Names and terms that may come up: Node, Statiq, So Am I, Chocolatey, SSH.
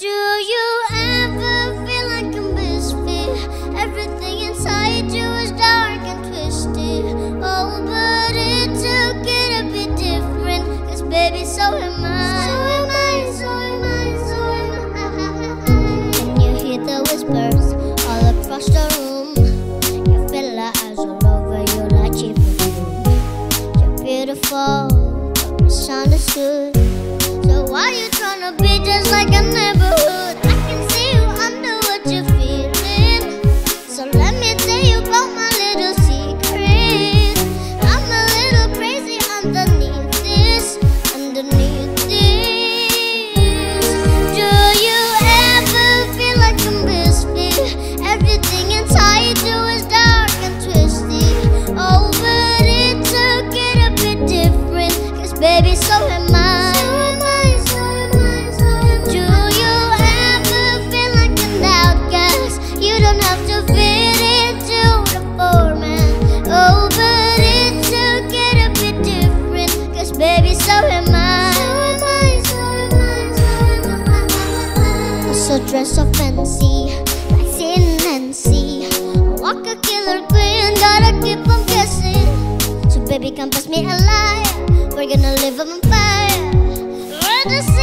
Do you ever feel like a misfit? Everything inside you is dark and twisted. Oh, but it took it a bit different, 'cause baby, so am I. So am I, so am I, so am I. When you hear the whispers all across the room, you feel like eyes all over you like cheap perfume. You're beautiful, but misunderstood. So why you tryna be just like a neighborhood? I can see you under what you're feeling. So let me tell you about my little secret. I'm a little crazy underneath this, underneath this. Do you ever feel like a misfit? Everything inside you is dark and twisted. Oh, but it took it a bit different, 'cause baby, so am I. Dress so fancy, like Sin and Sea. Walk a killer queen, gotta keep on guessing. So baby, come pass me a light. We're gonna live on fire. We're the